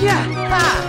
Yeah! Ha!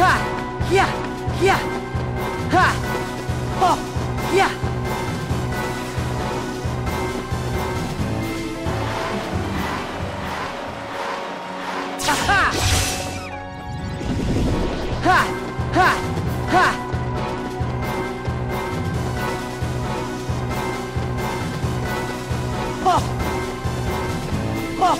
Ha! Yeah! Yeah! Ha! Oh! Yeah! Ha! Ha! Ha! Ha! Oh! Oh!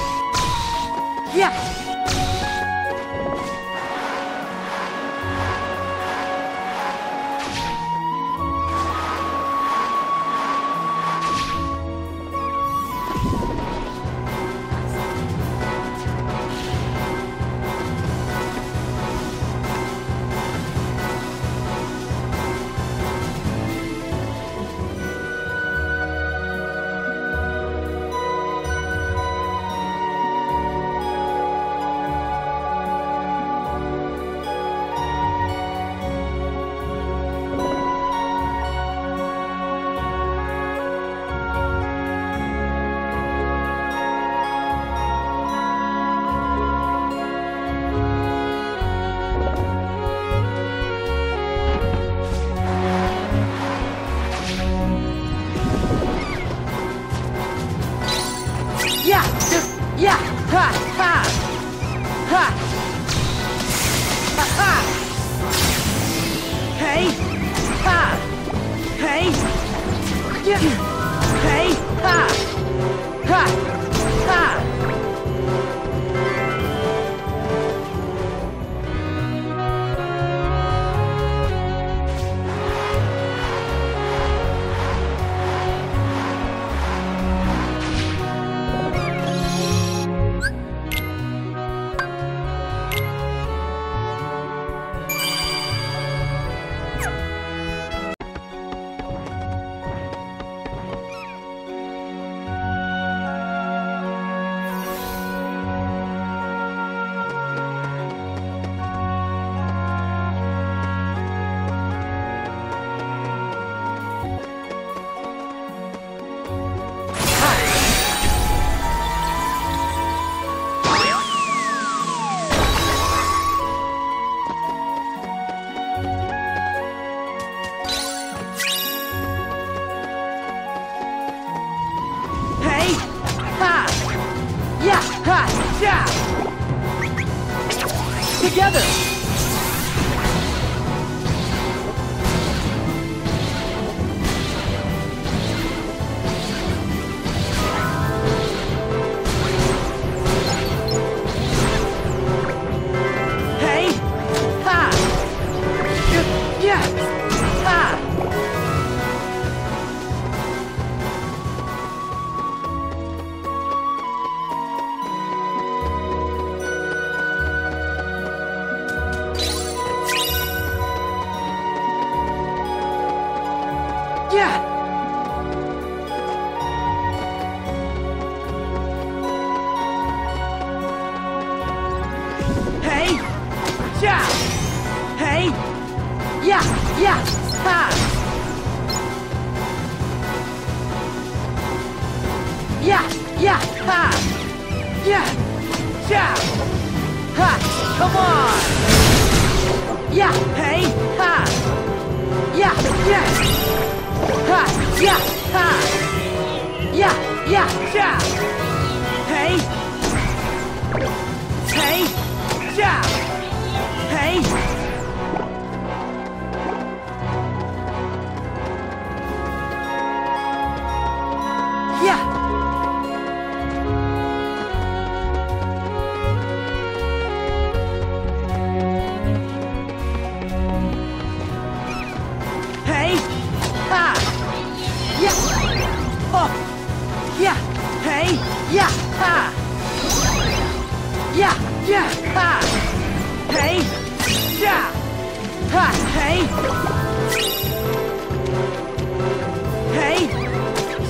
Yeah! Hey! Yeah! Ha!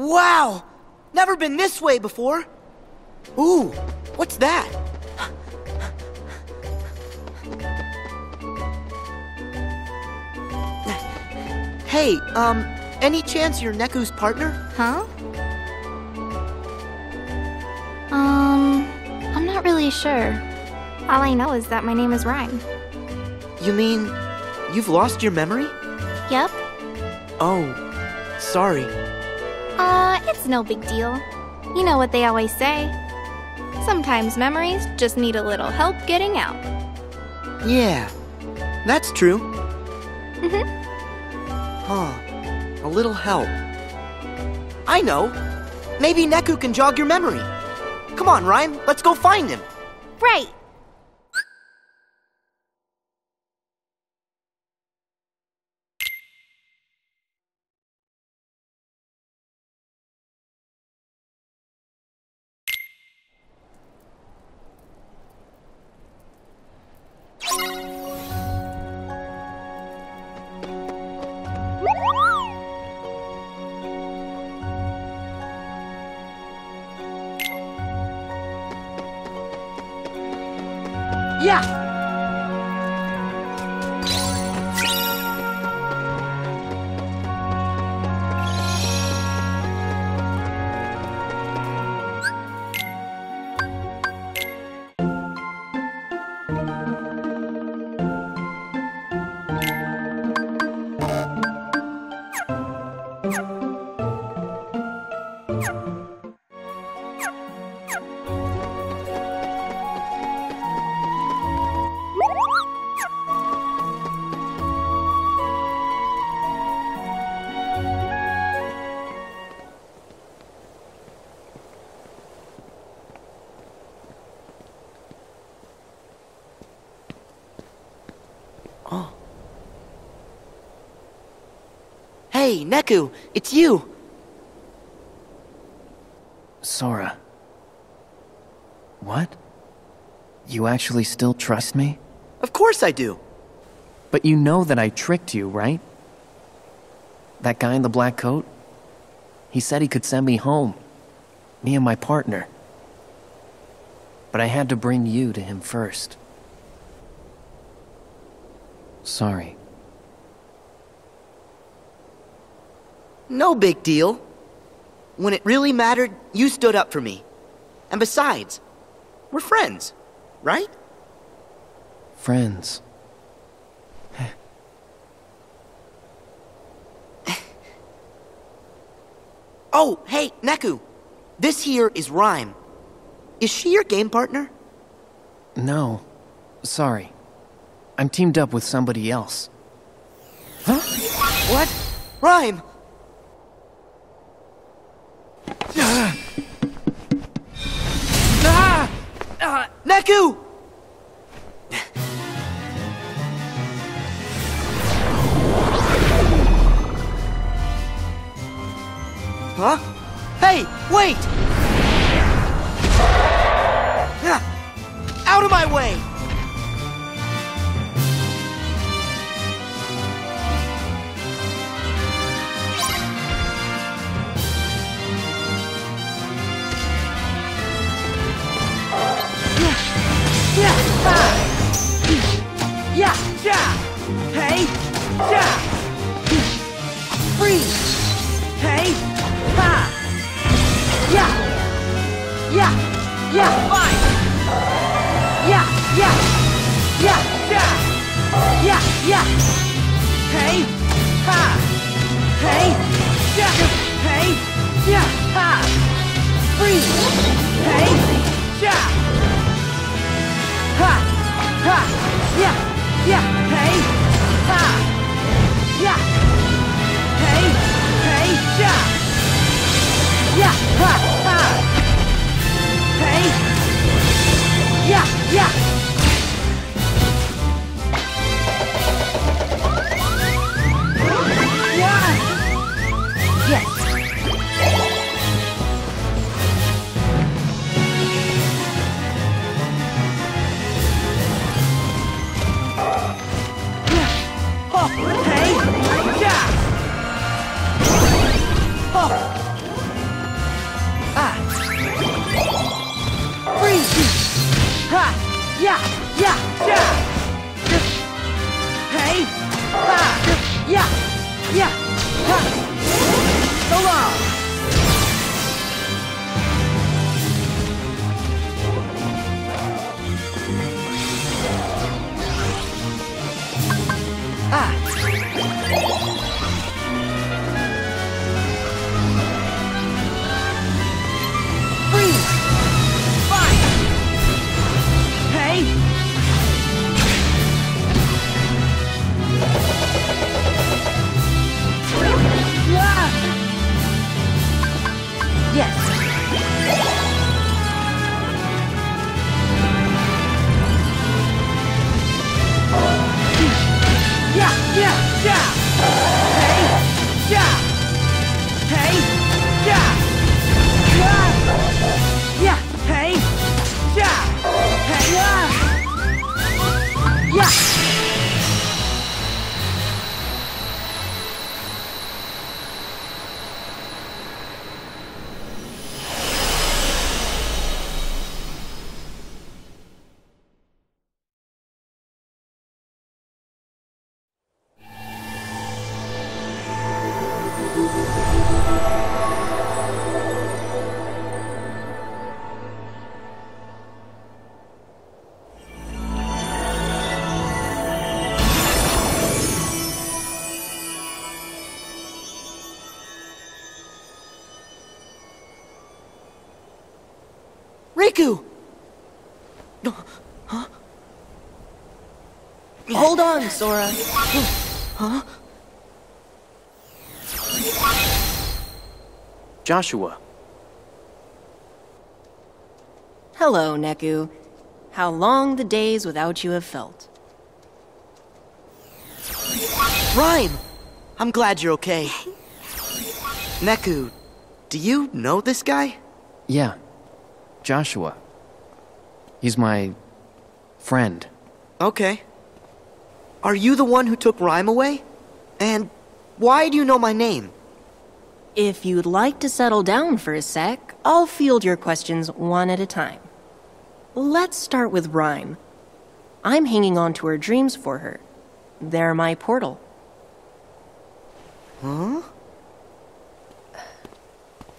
Wow! Never been this way before. Ooh, what's that? Hey, any chance you're Neku's partner? Huh? I'm not really sure. All I know is that my name is Rhyme. You mean, you've lost your memory? Yep. Oh, sorry. It's no big deal. You know what they always say. Sometimes memories just need a little help getting out. Yeah, that's true. A little help. I know. Maybe Neku can jog your memory. Come on, Rhyme, let's go find him. Right. Hey, Neku, it's you! Sora. What? You actually still trust me? Of course I do! But you know that I tricked you, right? That guy in the black coat? He said he could send me home. Me and my partner. But I had to bring you to him first. Sorry. No big deal. When it really mattered, you stood up for me. And besides, we're friends, right? Friends. Oh, hey, Neku. This here is Rhyme. Is she your game partner? No. Sorry. I'm teamed up with somebody else. Huh? What? Rhyme! Neku! Huh? Hey, wait! Out of my way! Hey! Freeze! Hey! Ha! Yeah! Yeah! Yeah! Fine! Yeah! Yeah! Yeah! Yeah! Yeah! Yeah! Hey! Ha! Hey! Yeah! Hey! Yeah! Ha! Freeze! Hey! Yeah! Ha! Ha! Yeah! Yeah! Hey! Ha! Yeah! Hey! Hey! Yeah! Yeah! Ha! Ha! Hey! Yeah! Yeah! Yeah! Yes! Hey! Yeah! Oh! Ah! Freeze! Ha! Yeah! Yeah! Yeah! Hey! Ha! Yeah! Yeah! Ha! So long! Ah! Riku! Huh? Hold on, Sora. Huh? Joshua. Hello, Neku. How long the days without you have felt. Rhyme! I'm glad you're okay. Neku, do you know this guy? Yeah. Joshua. He's my friend. Okay. Are you the one who took Rhyme away? And why do you know my name? If you'd like to settle down for a sec, I'll field your questions one at a time. Let's start with Rhyme. I'm hanging on to her dreams for her. They're my portal. Huh?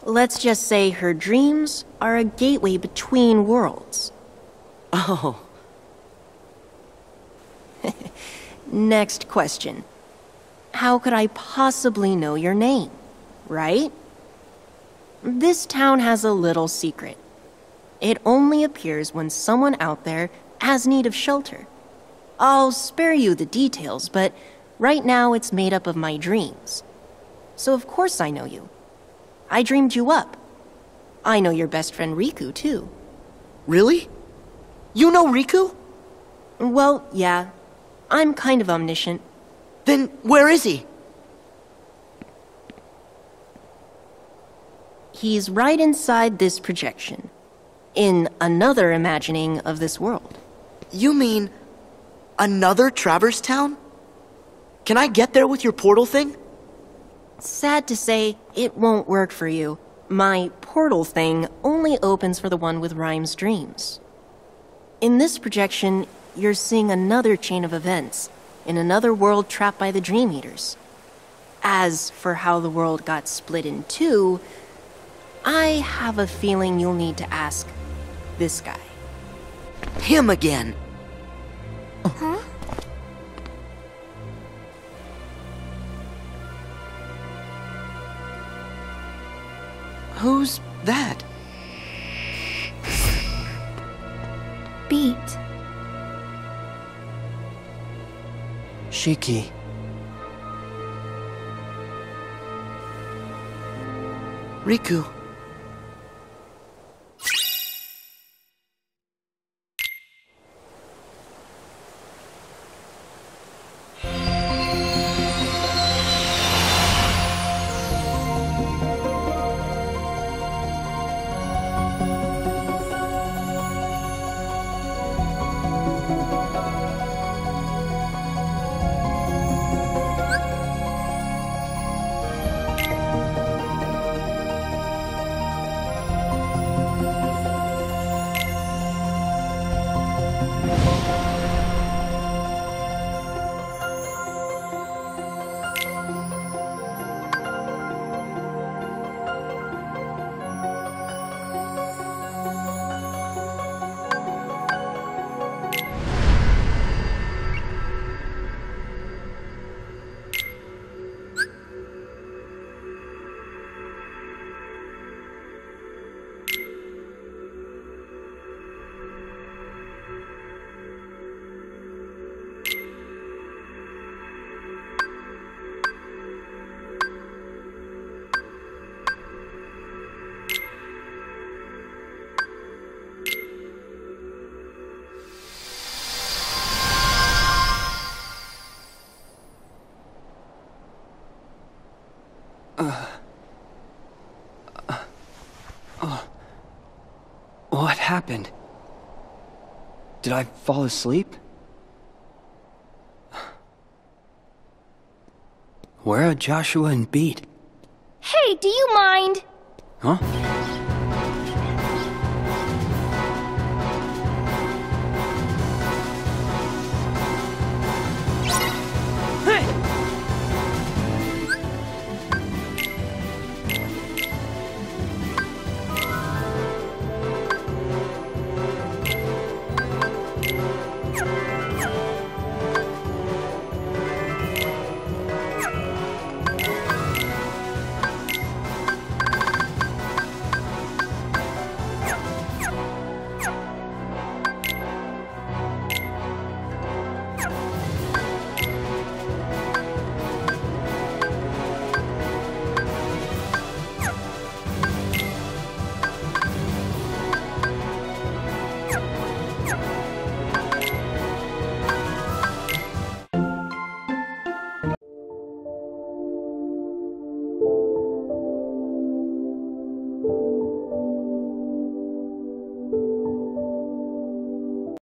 Let's just say her dreams are a gateway between worlds. Oh. Next question. How could I possibly know your name, right? This town has a little secret. It only appears when someone out there has need of shelter. I'll spare you the details, but right now it's made up of my dreams. So of course I know you. I dreamed you up. I know your best friend Riku, too. Really? You know Riku? Well, yeah. I'm kind of omniscient. Then where is he? He's right inside this projection, in another imagining of this world. You mean another Traverse Town? Can I get there with your portal thing? Sad to say, it won't work for you. My portal thing only opens for the one with Rhyme's dreams. In this projection, you're seeing another chain of events, in another world trapped by the Dream Eaters. As for how the world got split in two, I have a feeling you'll need to ask this guy. Him again! Huh? Who's that? Beat. Shiki. Riku. What happened? Did I fall asleep? Where are Joshua and Beat? Hey, do you mind? Huh?